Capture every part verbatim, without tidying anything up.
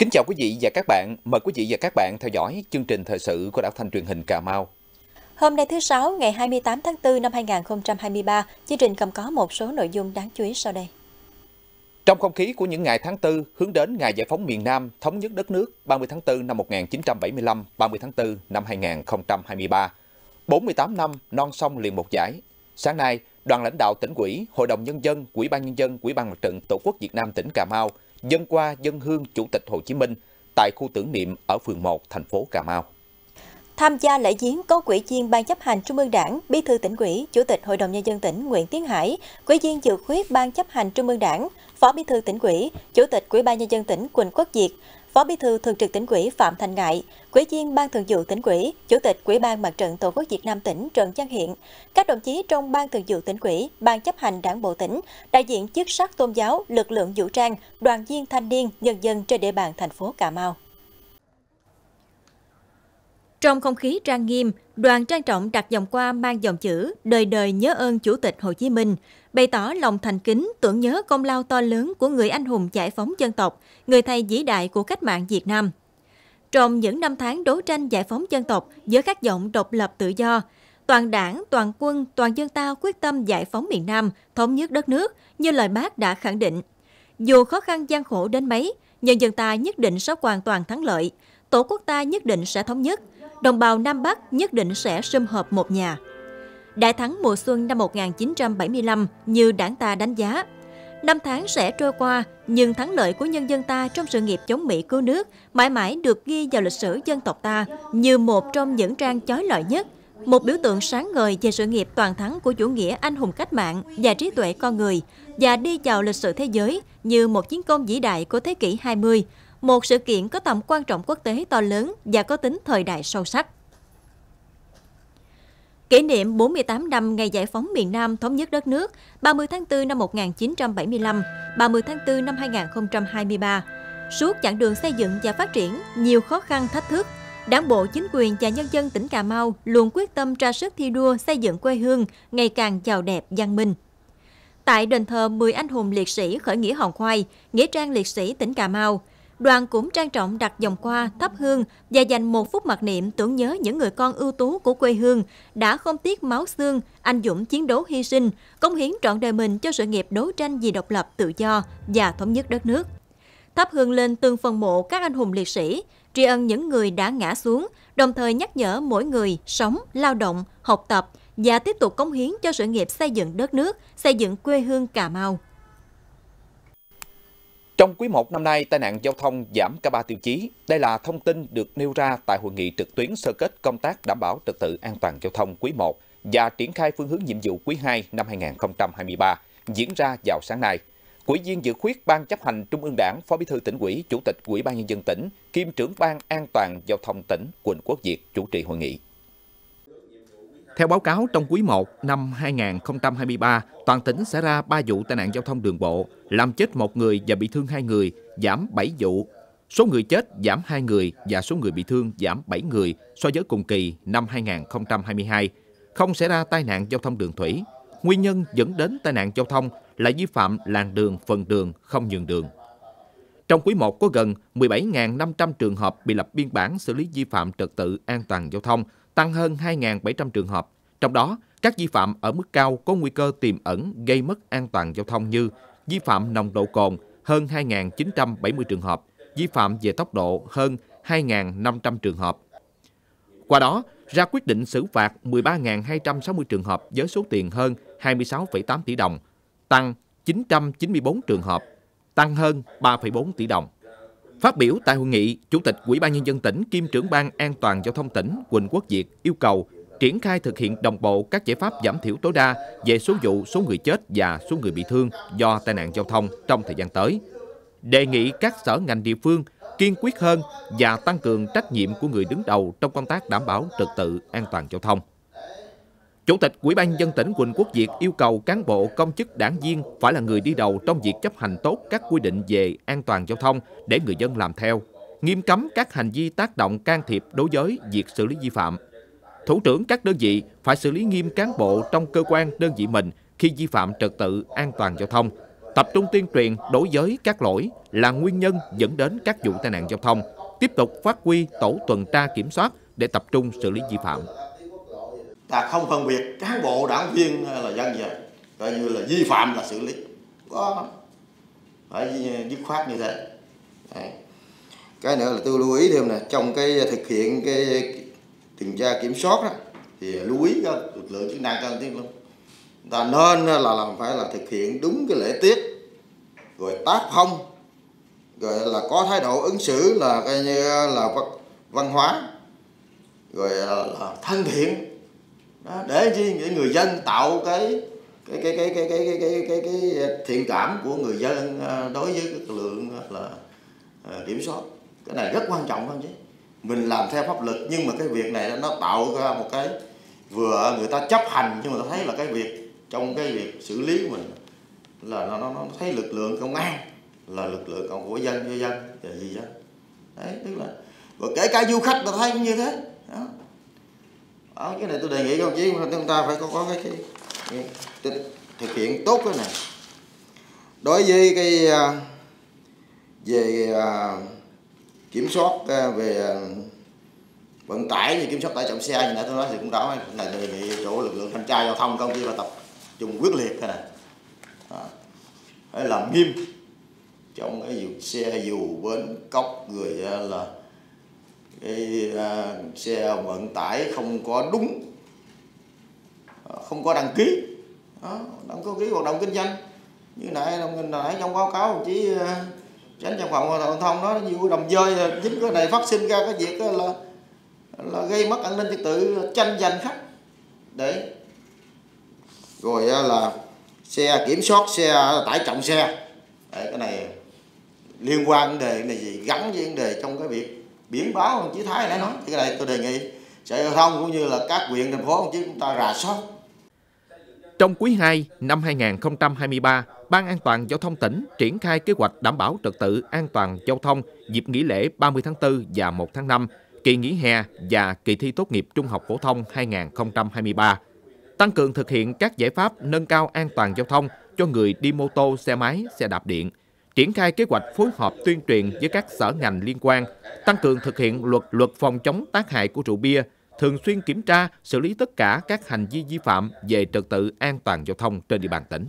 Kính chào quý vị và các bạn. Mời quý vị và các bạn theo dõi chương trình thời sự của Đài Truyền hình Cà Mau. Hôm nay thứ Sáu, ngày hai mươi tám tháng tư năm hai nghìn không trăm hai mươi ba, chương trình còn có một số nội dung đáng chú ý sau đây. Trong không khí của những ngày tháng tư hướng đến ngày giải phóng miền Nam, thống nhất đất nước ba mươi tháng tư năm một nghìn chín trăm bảy mươi lăm, ba mươi tháng tư năm hai nghìn không trăm hai mươi ba, bốn mươi tám năm non sông liền một dải. Sáng nay, đoàn lãnh đạo tỉnh ủy, Hội đồng Nhân dân, Ủy ban Nhân dân, Ủy ban Mặt trận Tổ quốc Việt Nam tỉnh Cà Mau dân qua dân hương Chủ tịch Hồ Chí Minh tại khu tưởng niệm ở phường một, thành phố Cà Mau. Tham gia lễ viếng có Ủy viên Ban chấp hành Trung ương Đảng, Bí thư tỉnh ủy, Chủ tịch Hội đồng Nhân dân tỉnh Nguyễn Tiến Hải, Ủy viên Dự khuyết Ban chấp hành Trung ương Đảng, Phó Bí thư tỉnh ủy, Chủ tịch Ủy ban Nhân dân tỉnh Huỳnh Quốc Việt, Phó Bí thư Thường trực tỉnh ủy Phạm Thành Ngãi, Ủy viên Ban thường vụ tỉnh ủy, Chủ tịch Ủy ban Mặt trận Tổ quốc Việt Nam tỉnh Trần Gian Hiện, các đồng chí trong Ban thường vụ tỉnh ủy, Ban chấp hành Đảng bộ tỉnh, đại diện chức sắc tôn giáo, lực lượng vũ trang, đoàn viên thanh niên, nhân dân trên địa bàn thành phố Cà Mau. Trong không khí trang nghiêm, đoàn trang trọng đặt vòng hoa mang dòng chữ đời đời nhớ ơn Chủ tịch Hồ Chí Minh, bày tỏ lòng thành kính tưởng nhớ công lao to lớn của người anh hùng giải phóng dân tộc, người thầy vĩ đại của cách mạng Việt Nam. Trong những năm tháng đấu tranh giải phóng dân tộc giữa khát vọng độc lập tự do, toàn đảng, toàn quân, toàn dân ta quyết tâm giải phóng miền Nam, thống nhất đất nước như lời Bác đã khẳng định. Dù khó khăn gian khổ đến mấy, nhân dân ta nhất định sẽ hoàn toàn thắng lợi, Tổ quốc ta nhất định sẽ thống nhất, đồng bào Nam Bắc nhất định sẽ sum họp một nhà. Đại thắng mùa xuân năm một nghìn chín trăm bảy mươi lăm như đảng ta đánh giá. Năm tháng sẽ trôi qua, nhưng thắng lợi của nhân dân ta trong sự nghiệp chống Mỹ cứu nước mãi mãi được ghi vào lịch sử dân tộc ta như một trong những trang chói lọi nhất, một biểu tượng sáng ngời về sự nghiệp toàn thắng của chủ nghĩa anh hùng cách mạng và trí tuệ con người, và đi vào lịch sử thế giới như một chiến công vĩ đại của thế kỷ hai mươi, một sự kiện có tầm quan trọng quốc tế to lớn và có tính thời đại sâu sắc. Kỷ niệm bốn mươi tám năm ngày giải phóng miền Nam thống nhất đất nước ba mươi tháng tư năm một nghìn chín trăm bảy mươi lăm, ba mươi tháng tư năm hai nghìn không trăm hai mươi ba, suốt chặng đường xây dựng và phát triển, nhiều khó khăn thách thức, Đảng bộ, chính quyền và nhân dân tỉnh Cà Mau luôn quyết tâm ra sức thi đua xây dựng quê hương ngày càng giàu đẹp, văn minh. Tại đền thờ mười anh hùng liệt sĩ khởi nghĩa Hòn Khoai, nghĩa trang liệt sĩ tỉnh Cà Mau, đoàn cũng trang trọng đặt vòng hoa thắp hương và dành một phút mặc niệm tưởng nhớ những người con ưu tú của quê hương đã không tiếc máu xương, anh dũng chiến đấu hy sinh, cống hiến trọn đời mình cho sự nghiệp đấu tranh vì độc lập, tự do và thống nhất đất nước. Thắp hương lên từng phần mộ các anh hùng liệt sĩ, tri ân những người đã ngã xuống, đồng thời nhắc nhở mỗi người sống, lao động, học tập và tiếp tục cống hiến cho sự nghiệp xây dựng đất nước, xây dựng quê hương Cà Mau. Trong quý một năm nay, tai nạn giao thông giảm cả ba tiêu chí. Đây là thông tin được nêu ra tại hội nghị trực tuyến sơ kết công tác đảm bảo trật tự an toàn giao thông quý một và triển khai phương hướng nhiệm vụ quý hai năm hai nghìn không trăm hai mươi ba diễn ra vào sáng nay. Ủy viên Dự khuyết Ban chấp hành Trung ương Đảng, Phó Bí thư tỉnh ủy, Chủ tịch Ủy ban Nhân dân tỉnh, kiêm trưởng Ban An toàn giao thông tỉnh Huỳnh Quốc Việt chủ trì hội nghị. Theo báo cáo, trong quý một năm hai nghìn không trăm hai mươi ba, toàn tỉnh xảy ra ba vụ tai nạn giao thông đường bộ, làm chết một người và bị thương hai người, giảm bảy vụ. Số người chết giảm hai người và số người bị thương giảm bảy người so với cùng kỳ năm hai nghìn không trăm hai mươi hai. Không xảy ra tai nạn giao thông đường thủy. Nguyên nhân dẫn đến tai nạn giao thông là vi phạm làn đường, phần đường, không nhường đường. Trong quý một có gần mười bảy nghìn năm trăm trường hợp bị lập biên bản xử lý vi phạm trật tự an toàn giao thông, tăng hơn hai nghìn bảy trăm trường hợp. Trong đó, các vi phạm ở mức cao có nguy cơ tiềm ẩn gây mất an toàn giao thông như vi phạm nồng độ cồn hơn hai nghìn chín trăm bảy mươi trường hợp, vi phạm về tốc độ hơn hai nghìn năm trăm trường hợp. Qua đó, ra quyết định xử phạt mười ba nghìn hai trăm sáu mươi trường hợp với số tiền hơn hai mươi sáu phẩy tám tỷ đồng, tăng chín trăm chín mươi tư trường hợp, tăng hơn ba phẩy bốn tỷ đồng. Phát biểu tại hội nghị, Chủ tịch Ủy ban Nhân dân tỉnh kiêm trưởng Ban An toàn giao thông tỉnh Huỳnh Quốc Việt yêu cầu triển khai thực hiện đồng bộ các giải pháp giảm thiểu tối đa về số vụ, số người chết và số người bị thương do tai nạn giao thông trong thời gian tới. Đề nghị các sở ngành địa phương kiên quyết hơn và tăng cường trách nhiệm của người đứng đầu trong công tác đảm bảo trật tự an toàn giao thông. Chủ tịch Ủy ban Nhân dân tỉnh Huỳnh Quốc Việt yêu cầu cán bộ, công chức, đảng viên phải là người đi đầu trong việc chấp hành tốt các quy định về an toàn giao thông để người dân làm theo, nghiêm cấm các hành vi tác động can thiệp đối với việc xử lý vi phạm. Thủ trưởng các đơn vị phải xử lý nghiêm cán bộ trong cơ quan đơn vị mình khi vi phạm trật tự an toàn giao thông, tập trung tuyên truyền đối với các lỗi là nguyên nhân dẫn đến các vụ tai nạn giao thông, tiếp tục phát huy tổ tuần tra kiểm soát để tập trung xử lý vi phạm. Ta không phân biệt cán bộ, đảng viên hay là dân gì, coi như là vi phạm là xử lý, có phải dứt khoát như thế. Đấy. Cái nữa là tôi lưu ý thêm nè, trong cái thực hiện cái tuần tra kiểm soát đó, thì lưu ý các lực lượng chức năng cần thiết luôn. Ta nên là làm phải là thực hiện đúng cái lễ tiết, rồi tác phong, rồi là có thái độ ứng xử là coi như là văn hóa, rồi là thân thiện. Đó, để chi người dân tạo cái cái cái cái cái cái cái cái cái thiện cảm của người dân đối với cái lượng là kiểm soát. Cái này rất quan trọng không chứ. Mình làm theo pháp luật nhưng mà cái việc này nó tạo ra một cái vừa người ta chấp hành, nhưng mà ta thấy là cái việc trong cái việc xử lý của mình là nó nó, nó thấy lực lượng công an là lực lượng công của dân cho dân và gì dân. Đấy, tức là và kể cả du khách ta thấy cũng như thế. Đó. Ở cái này tôi đề nghị các đồng chí chúng ta phải có, có cái, cái, cái, cái thực hiện tốt cái này. Đối với cái về kiểm soát về vận tải thì kiểm soát tải trọng xe như nãy tôi nói thì cũng rõ, này đề nghị chỗ lực lượng thanh tra giao thông công ty là tập trung quyết liệt cái này. Đó. Phải làm nghiêm trong cái vụ xe dù bến cóc, người là cái uh, xe vận tải không có đúng, không có đăng ký, đó, không có ký hoạt động kinh doanh. Như nãy đồng nãy trong báo cáo chỉ uh, tránh trong phòng giao thông đó nhiều đầm dơi, chính cái này phát sinh ra cái việc là là gây mất an ninh trật tự, tranh giành khách để rồi uh, là xe kiểm soát xe tải trọng xe. Đấy, cái này liên quan vấn đề này gì gắn với vấn đề trong cái việc biển báo đồng chí Thái đã nói, thì cái này tôi đề nghị Sở Giao thông cũng như là các huyện thành phố đồng chí chúng ta rà soát. Trong quý hai năm hai nghìn không trăm hai mươi ba, Ban An toàn Giao thông tỉnh triển khai kế hoạch đảm bảo trật tự an toàn giao thông dịp nghỉ lễ ba mươi tháng tư và một tháng năm, kỳ nghỉ hè và kỳ thi tốt nghiệp trung học phổ thông hai nghìn không trăm hai mươi ba. Tăng cường thực hiện các giải pháp nâng cao an toàn giao thông cho người đi mô tô, xe máy, xe đạp điện. Triển khai kế hoạch phối hợp tuyên truyền với các sở ngành liên quan, tăng cường thực hiện luật luật phòng chống tác hại của rượu bia, thường xuyên kiểm tra, xử lý tất cả các hành vi vi phạm về trật tự an toàn giao thông trên địa bàn tỉnh.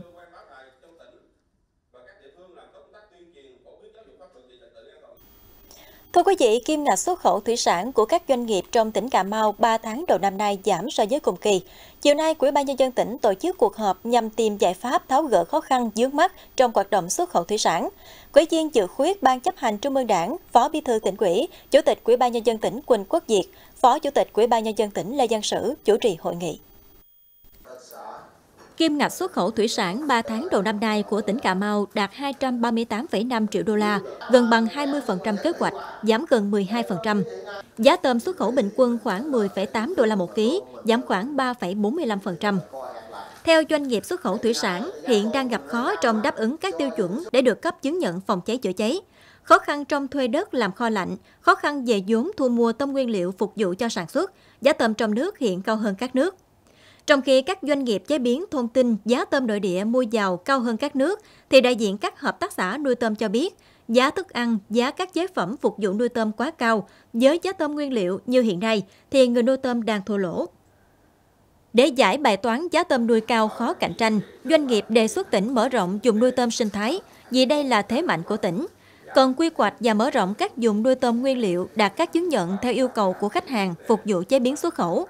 Thưa quý vị, kim ngạch xuất khẩu thủy sản của các doanh nghiệp trong tỉnh Cà Mau ba tháng đầu năm nay giảm so với cùng kỳ. Chiều nay, Ủy ban Nhân dân tỉnh tổ chức cuộc họp nhằm tìm giải pháp tháo gỡ khó khăn vướng mắc trong hoạt động xuất khẩu thủy sản. Ủy viên dự khuyết Ban Chấp hành Trung ương Đảng, Phó Bí thư tỉnh ủy, Chủ tịch Ủy ban Nhân dân tỉnh Huỳnh Quốc Việt, Phó Chủ tịch Ủy ban Nhân dân tỉnh Lê Văn Sử chủ trì hội nghị. Kim ngạch xuất khẩu thủy sản ba tháng đầu năm nay của tỉnh Cà Mau đạt hai trăm ba mươi tám phẩy năm triệu đô la, gần bằng hai mươi phần trăm kế hoạch, giảm gần mười hai phần trăm. Giá tôm xuất khẩu bình quân khoảng mười phẩy tám đô la một ký, giảm khoảng ba phẩy bốn mươi lăm phần trăm. Theo doanh nghiệp xuất khẩu thủy sản, hiện đang gặp khó trong đáp ứng các tiêu chuẩn để được cấp chứng nhận phòng cháy chữa cháy, khó khăn trong thuê đất làm kho lạnh, khó khăn về vốn thu mua tôm nguyên liệu phục vụ cho sản xuất. Giá tôm trong nước hiện cao hơn các nước. Trong khi các doanh nghiệp chế biến thông tin giá tôm nội địa mua vào cao hơn các nước, thì đại diện các hợp tác xã nuôi tôm cho biết giá thức ăn, giá các chế phẩm phục vụ nuôi tôm quá cao. Với giá tôm nguyên liệu như hiện nay thì người nuôi tôm đang thua lỗ. Để giải bài toán giá tôm nuôi cao khó cạnh tranh, doanh nghiệp đề xuất tỉnh mở rộng vùng nuôi tôm sinh thái vì đây là thế mạnh của tỉnh. Cần quy hoạch và mở rộng các vùng nuôi tôm nguyên liệu đạt các chứng nhận theo yêu cầu của khách hàng phục vụ chế biến xuất khẩu.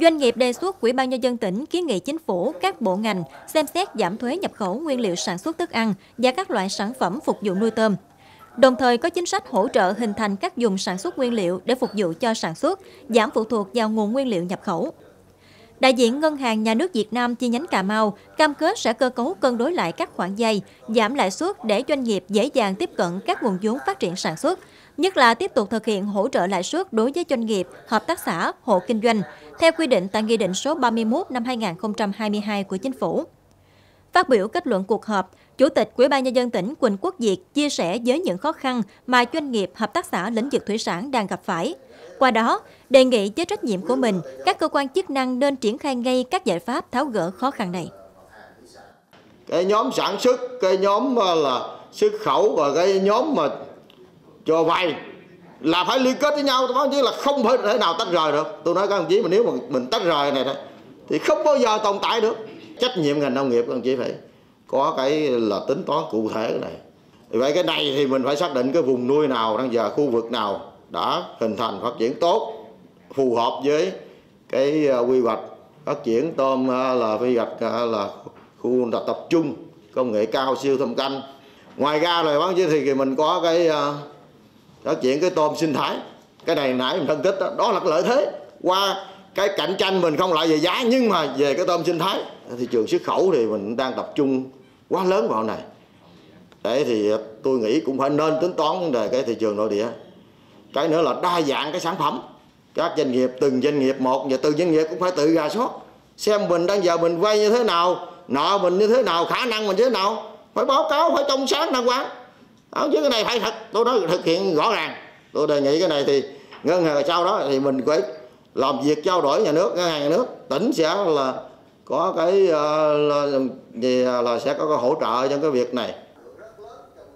Doanh nghiệp đề xuất Ủy ban Nhân dân tỉnh kiến nghị chính phủ, các bộ ngành xem xét giảm thuế nhập khẩu nguyên liệu sản xuất thức ăn và các loại sản phẩm phục vụ nuôi tôm. Đồng thời có chính sách hỗ trợ hình thành các vùng sản xuất nguyên liệu để phục vụ cho sản xuất, giảm phụ thuộc vào nguồn nguyên liệu nhập khẩu. Đại diện Ngân hàng Nhà nước Việt Nam chi nhánh Cà Mau cam kết sẽ cơ cấu cân đối lại các khoản vay, giảm lãi suất để doanh nghiệp dễ dàng tiếp cận các nguồn vốn phát triển sản xuất, nhất là tiếp tục thực hiện hỗ trợ lãi suất đối với doanh nghiệp, hợp tác xã, hộ kinh doanh, theo quy định tại Nghị định số ba mươi mốt năm hai nghìn không trăm hai mươi hai của Chính phủ. Phát biểu kết luận cuộc họp, Chủ tịch Ủy ban Nhân dân tỉnh Huỳnh Quốc Việt chia sẻ với những khó khăn mà doanh nghiệp, hợp tác xã lĩnh vực thủy sản đang gặp phải. Qua đó, đề nghị với trách nhiệm của mình, các cơ quan chức năng nên triển khai ngay các giải pháp tháo gỡ khó khăn này. cái nhóm sản xuất, cái nhóm là xuất khẩu và cái nhóm mà cho vay là phải liên kết với nhau. Tôi nói chứ là không thể nào tách rời được. Tôi nói các đồng chí, mà nếu mà mình tách rời này thì không bao giờ tồn tại được. Trách nhiệm ngành nông nghiệp các đồng chí phải có cái là tính toán cụ thể cái này. Vậy cái này thì mình phải xác định cái vùng nuôi nào đang giờ, khu vực nào đã hình thành phát triển tốt, phù hợp với cái quy hoạch phát triển tôm là quy hoạch là khu tập trung công nghệ cao siêu thâm canh. Ngoài ra rồi bán chứ thì mình có cái phát triển cái tôm sinh thái. Cái này nãy mình phân tích đó, đó là lợi thế. Qua cái cạnh tranh mình không lại về giá, nhưng mà về cái tôm sinh thái, thị trường xuất khẩu thì mình đang tập trung quá lớn vào này. Đấy thì tôi nghĩ cũng phải nên tính toán vấn đề cái thị trường nội địa. Cái nữa là đa dạng cái sản phẩm. Các doanh nghiệp, từng doanh nghiệp một, và từng doanh nghiệp cũng phải tự rà soát. Xem mình đang giờ mình vay như thế nào, nợ mình như thế nào, khả năng mình như thế nào. Phải báo cáo, phải trong sáng đàng hoàng. Đó, chứ cái này phải thật, tôi nói thực hiện rõ ràng. Tôi đề nghị cái này thì ngân hàng sau đó thì mình phải làm việc trao đổi nhà nước, ngân hàng nhà nước. Tỉnh sẽ là có cái là, là, là sẽ có cái hỗ trợ trong cái việc này.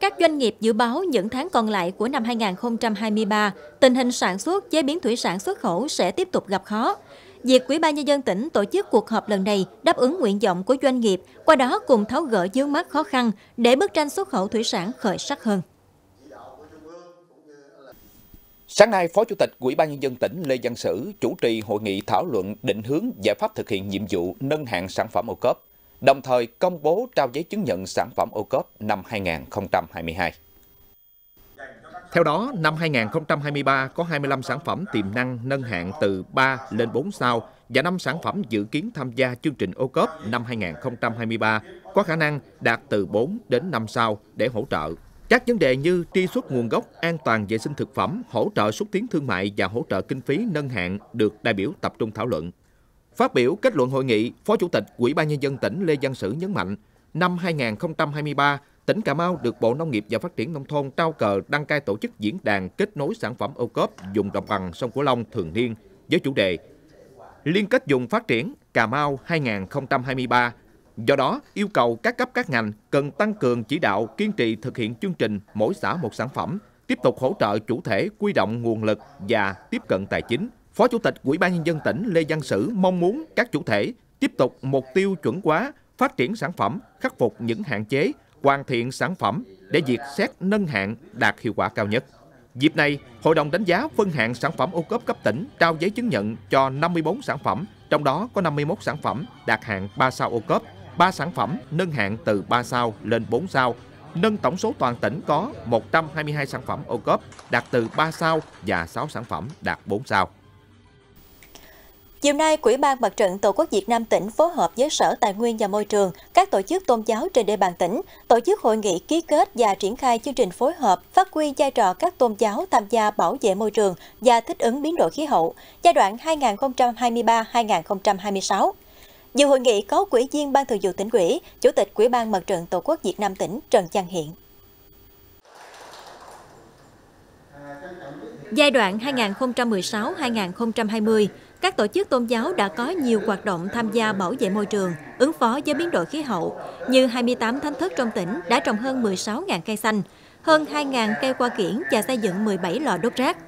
Các doanh nghiệp dự báo những tháng còn lại của năm hai nghìn không trăm hai mươi ba, tình hình sản xuất, chế biến thủy sản xuất khẩu sẽ tiếp tục gặp khó. Việc Ủy ban Nhân dân tỉnh tổ chức cuộc họp lần này đáp ứng nguyện vọng của doanh nghiệp, qua đó cùng tháo gỡ vướng mắc khó khăn để bức tranh xuất khẩu thủy sản khởi sắc hơn. Sáng nay, Phó Chủ tịch Ủy ban Nhân dân tỉnh Lê Văn Sử chủ trì hội nghị thảo luận định hướng giải pháp thực hiện nhiệm vụ nâng hạng sản phẩm ô cốp, đồng thời công bố trao giấy chứng nhận sản phẩm ô cốp năm hai nghìn không trăm hai mươi hai. Theo đó, năm hai nghìn không trăm hai mươi ba có hai mươi lăm sản phẩm tiềm năng nâng hạng từ ba lên bốn sao và năm sản phẩm dự kiến tham gia chương trình ô cốp năm hai nghìn không trăm hai mươi ba có khả năng đạt từ bốn đến năm sao để hỗ trợ. Các vấn đề như truy xuất nguồn gốc, an toàn vệ sinh thực phẩm, hỗ trợ xúc tiến thương mại và hỗ trợ kinh phí nâng hạng được đại biểu tập trung thảo luận. Phát biểu kết luận hội nghị, Phó Chủ tịch Ủy ban Nhân dân tỉnh Lê Văn Sử nhấn mạnh, năm hai nghìn không trăm hai mươi ba, tỉnh Cà Mau được Bộ Nông nghiệp và Phát triển Nông thôn trao cờ đăng cai tổ chức diễn đàn kết nối sản phẩm ô cốp vùng đồng bằng sông Cửu Long thường niên với chủ đề Liên kết vùng phát triển Cà Mau hai nghìn không trăm hai mươi ba. Do đó, yêu cầu các cấp các ngành cần tăng cường chỉ đạo kiên trì thực hiện chương trình mỗi xã một sản phẩm, tiếp tục hỗ trợ chủ thể quy động nguồn lực và tiếp cận tài chính. Phó Chủ tịch Ủy ban Nhân dân tỉnh Lê Văn Sử mong muốn các chủ thể tiếp tục mục tiêu chuẩn hóa, phát triển sản phẩm, khắc phục những hạn chế, hoàn thiện sản phẩm để việc xét nâng hạng đạt hiệu quả cao nhất. Dịp này, Hội đồng đánh giá phân hạng sản phẩm ô cốp cấp tỉnh trao giấy chứng nhận cho năm mươi bốn sản phẩm, trong đó có năm mươi mốt sản phẩm đạt hạng ba sao ô cốp, ba sản phẩm nâng hạng từ ba sao lên bốn sao, nâng tổng số toàn tỉnh có một trăm hai mươi hai sản phẩm ô cốp đạt từ ba sao và sáu sản phẩm đạt bốn sao. Chiều nay, Ủy ban Mặt trận Tổ quốc Việt Nam tỉnh phối hợp với Sở Tài nguyên và Môi trường, các tổ chức tôn giáo trên địa bàn tỉnh, tổ chức hội nghị ký kết và triển khai chương trình phối hợp phát huy vai trò các tôn giáo tham gia bảo vệ môi trường và thích ứng biến đổi khí hậu giai đoạn hai nghìn không trăm hai mươi ba đến hai nghìn không trăm hai mươi sáu. Dự hội nghị có Ủy viên Ban Thường vụ Tỉnh ủy, Chủ tịch Ủy ban Mặt trận Tổ quốc Việt Nam tỉnh Trần Gian Hiện. Giai đoạn hai nghìn không trăm mười sáu đến hai nghìn không trăm hai mươi, các tổ chức tôn giáo đã có nhiều hoạt động tham gia bảo vệ môi trường, ứng phó với biến đổi khí hậu, như hai mươi tám thánh thất trong tỉnh đã trồng hơn mười sáu nghìn cây xanh, hơn hai nghìn cây hoa kiển và xây dựng mười bảy lò đốt rác.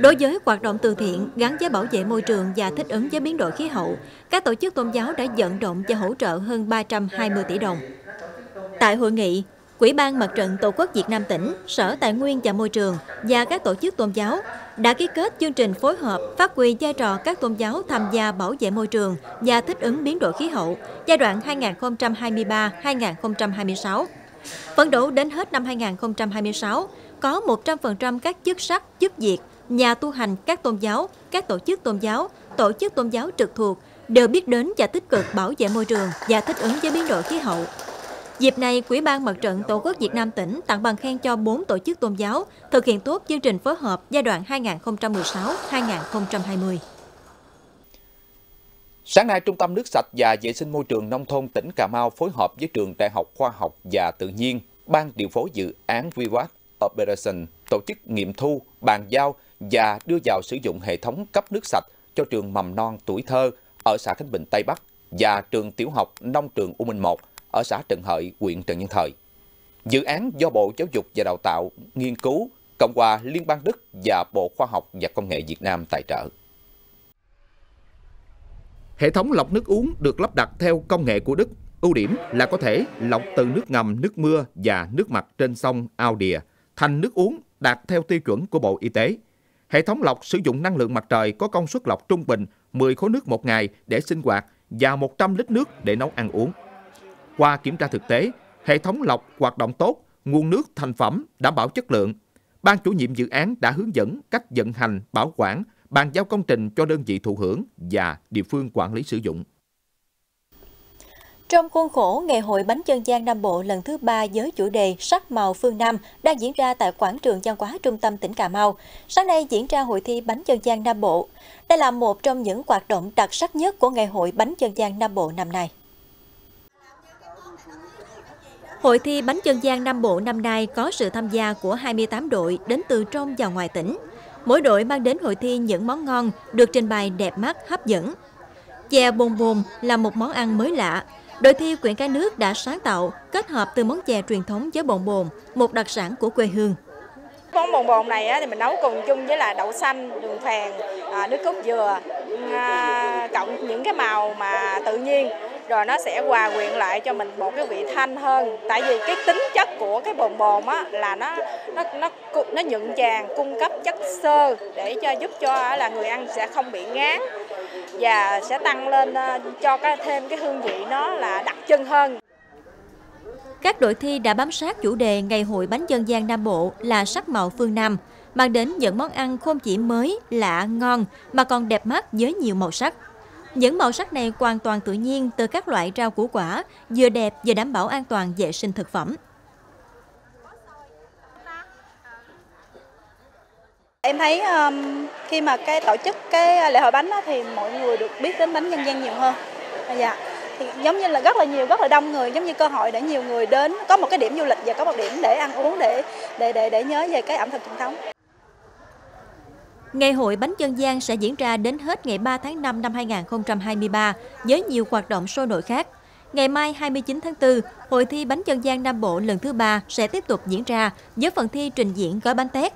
Đối với hoạt động từ thiện gắn với bảo vệ môi trường và thích ứng với biến đổi khí hậu, các tổ chức tôn giáo đã vận động và hỗ trợ hơn ba trăm hai mươi tỷ đồng. Tại hội nghị, Ủy ban Mặt trận Tổ quốc Việt Nam tỉnh, Sở Tài nguyên và Môi trường và các tổ chức tôn giáo đã ký kết chương trình phối hợp phát huy vai trò các tôn giáo tham gia bảo vệ môi trường và thích ứng biến đổi khí hậu giai đoạn hai nghìn không trăm hai mươi ba đến hai nghìn không trăm hai mươi sáu. Phấn đấu đến hết năm hai nghìn không trăm hai mươi sáu, có một trăm phần trăm các chức sắc, chức việc, nhà tu hành các tôn giáo, các tổ chức tôn giáo, tổ chức tôn giáo trực thuộc đều biết đến và tích cực bảo vệ môi trường và thích ứng với biến đổi khí hậu. Dịp này, Ủy ban Mặt trận Tổ quốc Việt Nam tỉnh tặng bằng khen cho bốn tổ chức tôn giáo thực hiện tốt chương trình phối hợp giai đoạn hai nghìn không trăm mười sáu đến hai nghìn không trăm hai mươi. Sáng nay, Trung tâm Nước sạch và Vệ sinh Môi trường Nông thôn tỉnh Cà Mau phối hợp với Trường Đại học Khoa học và Tự nhiên, Ban điều phối dự án vê kép vê kép a tê Operation tổ chức nghiệm thu, bàn giao và đưa vào sử dụng hệ thống cấp nước sạch cho trường mầm non Tuổi Thơ ở xã Khánh Bình Tây Bắc và trường tiểu học Nông Trường U Minh một ở xã Trần Hợi, huyện Trần Văn Thời. Dự án do Bộ Giáo dục và Đào tạo nghiên cứu, Cộng hòa Liên bang Đức và Bộ Khoa học và Công nghệ Việt Nam tài trợ. Hệ thống lọc nước uống được lắp đặt theo công nghệ của Đức. Ưu điểm là có thể lọc từ nước ngầm, nước mưa và nước mặt trên sông, ao đìa thành nước uống đạt theo tiêu chuẩn của Bộ Y tế. Hệ thống lọc sử dụng năng lượng mặt trời có công suất lọc trung bình mười khối nước một ngày để sinh hoạt và một trăm lít nước để nấu ăn uống. Qua kiểm tra thực tế, hệ thống lọc hoạt động tốt, nguồn nước thành phẩm đảm bảo chất lượng. Ban chủ nhiệm dự án đã hướng dẫn cách vận hành, bảo quản, bàn giao công trình cho đơn vị thụ hưởng và địa phương quản lý sử dụng. Trong khuôn khổ Ngày hội bánh dân gian Nam Bộ lần thứ ba với chủ đề Sắc màu phương Nam đang diễn ra tại quảng trường Văn hóa Trung tâm tỉnh Cà Mau, sáng nay diễn ra hội thi bánh dân gian Nam Bộ. Đây là một trong những hoạt động đặc sắc nhất của Ngày hội bánh dân gian Nam Bộ năm nay. Hội thi bánh dân gian Nam Bộ năm nay có sự tham gia của hai mươi tám đội đến từ trong và ngoài tỉnh. Mỗi đội mang đến hội thi những món ngon được trình bày đẹp mắt, hấp dẫn. Chè bồn bồn là một món ăn mới lạ. Đội thi quyện cả nước đã sáng tạo, kết hợp từ món chè truyền thống với bồn bồn, một đặc sản của quê hương. Món bồn bồn này thì mình nấu cùng chung với là đậu xanh, đường phèn, nước cốt dừa, cộng những cái màu mà tự nhiên. Rồi nó sẽ hòa quyện lại cho mình một cái vị thanh hơn. Tại vì cái tính chất của cái bồn bồn á là nó nó nó nó nhuận tràng, cung cấp chất xơ để cho giúp cho là người ăn sẽ không bị ngán và sẽ tăng lên cho cái thêm cái hương vị nó là đặc trưng hơn. Các đội thi đã bám sát chủ đề Ngày hội bánh dân gian Nam Bộ là sắc màu phương Nam, mang đến những món ăn không chỉ mới, lạ, ngon mà còn đẹp mắt với nhiều màu sắc. Những màu sắc này hoàn toàn tự nhiên từ các loại rau củ quả, vừa đẹp vừa đảm bảo an toàn vệ sinh thực phẩm. Em thấy um, khi mà cái tổ chức cái lễ hội bánh đó, thì mọi người được biết đến bánh dân gian nhiều hơn. À, dạ. Thì giống như là rất là nhiều, rất là đông người, giống như cơ hội để nhiều người đến, có một cái điểm du lịch và có một điểm để ăn uống để để để, để nhớ về cái ẩm thực truyền thống. Ngày hội bánh dân gian sẽ diễn ra đến hết ngày ba tháng năm năm hai nghìn không trăm hai mươi ba với nhiều hoạt động sôi nổi khác. Ngày mai hai mươi chín tháng tư, hội thi bánh dân gian Nam Bộ lần thứ ba sẽ tiếp tục diễn ra với phần thi trình diễn gói bánh tét.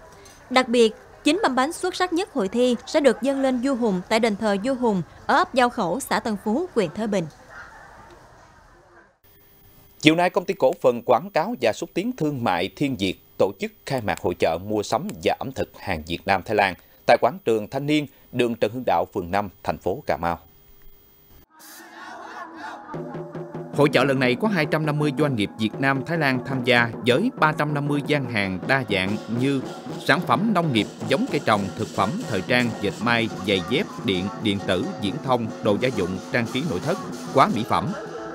Đặc biệt, chín mâm bánh xuất sắc nhất hội thi sẽ được dâng lên vua Hùng tại đền thờ vua Hùng ở ấp Giao Khẩu, xã Tân Phú, huyện Thới Bình. Chiều nay, Công ty Cổ phần Quảng cáo và Xúc tiến Thương mại Thiên Diệt tổ chức khai mạc hội chợ mua sắm và ẩm thực hàng Việt Nam Thái Lan tại quảng trường Thanh Niên, đường Trần Hưng Đạo, phường năm, thành phố Cà Mau. Hội chợ lần này có hai trăm năm mươi doanh nghiệp Việt Nam Thái Lan tham gia với ba trăm năm mươi gian hàng đa dạng như sản phẩm nông nghiệp, giống cây trồng, thực phẩm, thời trang, dệt may, giày dép, điện, điện tử, viễn thông, đồ gia dụng, trang trí nội thất, hóa mỹ phẩm.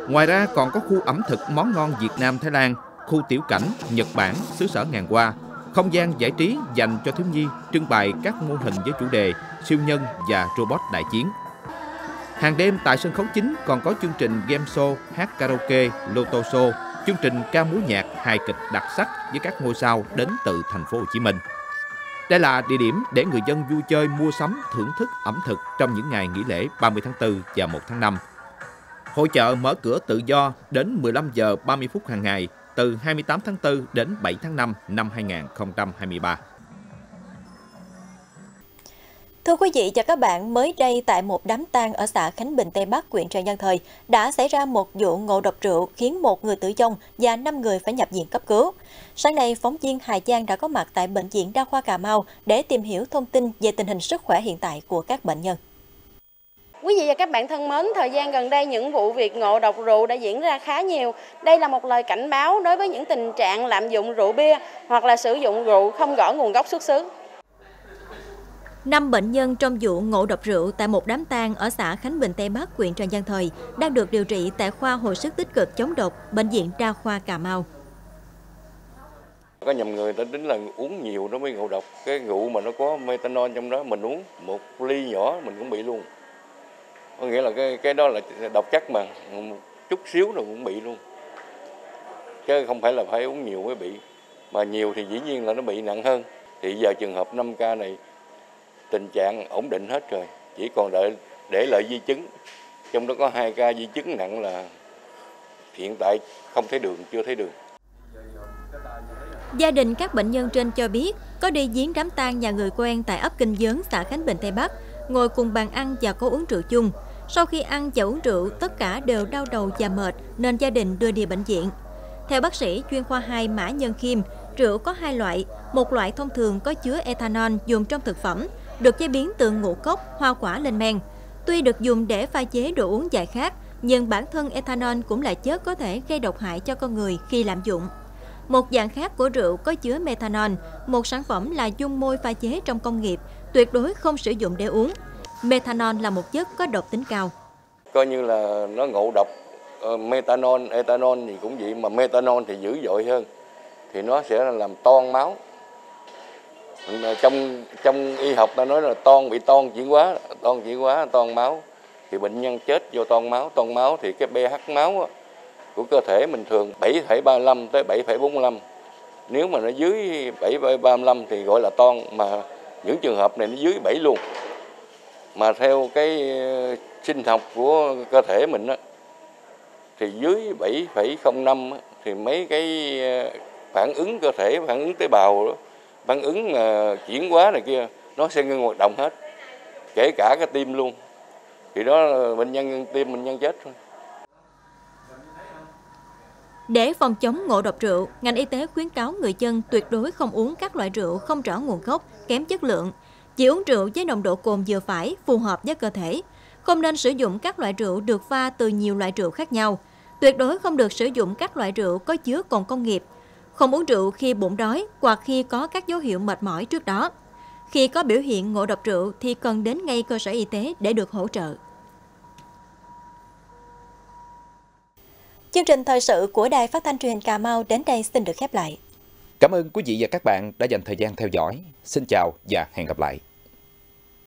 Ngoài ra còn có khu ẩm thực món ngon Việt Nam Thái Lan, khu tiểu cảnh Nhật Bản, xứ sở ngàn hoa. Không gian giải trí dành cho thiếu nhi trưng bày các mô hình với chủ đề siêu nhân và robot đại chiến. Hàng đêm tại sân khấu chính còn có chương trình game show, hát karaoke, loto show, chương trình ca múa nhạc, hài kịch đặc sắc với các ngôi sao đến từ thành phố Hồ Chí Minh. Đây là địa điểm để người dân vui chơi, mua sắm, thưởng thức ẩm thực trong những ngày nghỉ lễ ba mươi tháng tư và một tháng năm. Hội chợ mở cửa tự do đến mười lăm giờ ba mươi phút hàng ngày, từ hai mươi tám tháng tư đến bảy tháng năm năm hai nghìn không trăm hai mươi ba. Thưa quý vị và các bạn, mới đây tại một đám tang ở xã Khánh Bình Tây Bắc, huyện Trần Văn Thời đã xảy ra một vụ ngộ độc rượu khiến một người tử vong và năm người phải nhập viện cấp cứu. Sáng nay, phóng viên Hà Giang đã có mặt tại Bệnh viện Đa khoa Cà Mau để tìm hiểu thông tin về tình hình sức khỏe hiện tại của các bệnh nhân. Quý vị và các bạn thân mến, thời gian gần đây những vụ việc ngộ độc rượu đã diễn ra khá nhiều. Đây là một lời cảnh báo đối với những tình trạng lạm dụng rượu bia hoặc là sử dụng rượu không rõ nguồn gốc xuất xứ. Năm bệnh nhân trong vụ ngộ độc rượu tại một đám tang ở xã Khánh Bình Tây Bắc, huyện Trần Văn Thời đang được điều trị tại khoa hồi sức tích cực chống độc, Bệnh viện Đa khoa Cà Mau. Có nhầm người ta đến là uống nhiều nó mới ngộ độc. Cái rượu mà nó có methanol trong đó mình uống một ly nhỏ mình cũng bị luôn. Có nghĩa là cái cái đó là độc chất mà một chút xíu nó cũng bị luôn, chứ không phải là phải uống nhiều mới bị, mà nhiều thì dĩ nhiên là nó bị nặng hơn. Thì giờ trường hợp năm ca này tình trạng ổn định hết rồi, chỉ còn đợi để lại di chứng, trong đó có hai ca di chứng nặng là hiện tại không thấy đường, chưa thấy đường. Gia đình các bệnh nhân trên cho biết có đi viếng đám tang nhà người quen tại ấp Kinh Dớn, xã Khánh Bình, Tây Bắc, ngồi cùng bàn ăn và có uống rượu chung. Sau khi ăn và uống rượu, tất cả đều đau đầu và mệt nên gia đình đưa đi bệnh viện. Theo bác sĩ chuyên khoa hai Mã Nhân Khiêm, rượu có hai loại, một loại thông thường có chứa ethanol dùng trong thực phẩm, được chế biến từ ngũ cốc, hoa quả lên men. Tuy được dùng để pha chế đồ uống giải khát, nhưng bản thân ethanol cũng là chất có thể gây độc hại cho con người khi lạm dụng. Một dạng khác của rượu có chứa methanol, một sản phẩm là dung môi pha chế trong công nghiệp, tuyệt đối không sử dụng để uống. Methanol là một chất có độc tính cao. Coi như là nó ngộ độc, methanol, ethanol thì cũng vậy, mà methanol thì dữ dội hơn, thì nó sẽ làm toan máu. Trong trong y học ta nói là toan, bị toan chuyển hóa, toan chuyển hóa, toan máu. Thì bệnh nhân chết do toan máu, toan máu thì cái pH máu á, của cơ thể mình thường bảy phẩy ba lăm tới bảy phẩy bốn lăm. Nếu mà nó dưới bảy phẩy ba lăm thì gọi là toan, mà những trường hợp này nó dưới bảy luôn. Mà theo cái sinh học của cơ thể mình á, thì dưới bảy phẩy không năm thì mấy cái phản ứng cơ thể, phản ứng tế bào, phản ứng chuyển hóa này kia nó sẽ ngưng hoạt động hết, kể cả cái tim luôn. Thì đó là bệnh nhân ngưng tim, bệnh nhân chết thôi. Để phòng chống ngộ độc rượu, ngành y tế khuyến cáo người dân tuyệt đối không uống các loại rượu không rõ nguồn gốc, kém chất lượng. Chỉ uống rượu với nồng độ cồn vừa phải, phù hợp với cơ thể. Không nên sử dụng các loại rượu được pha từ nhiều loại rượu khác nhau. Tuyệt đối không được sử dụng các loại rượu có chứa cồn công nghiệp. Không uống rượu khi bụng đói hoặc khi có các dấu hiệu mệt mỏi trước đó. Khi có biểu hiện ngộ độc rượu thì cần đến ngay cơ sở y tế để được hỗ trợ. Chương trình thời sự của Đài Phát thanh Truyền hình Cà Mau đến đây xin được khép lại. Cảm ơn quý vị và các bạn đã dành thời gian theo dõi. Xin chào và hẹn gặp lại.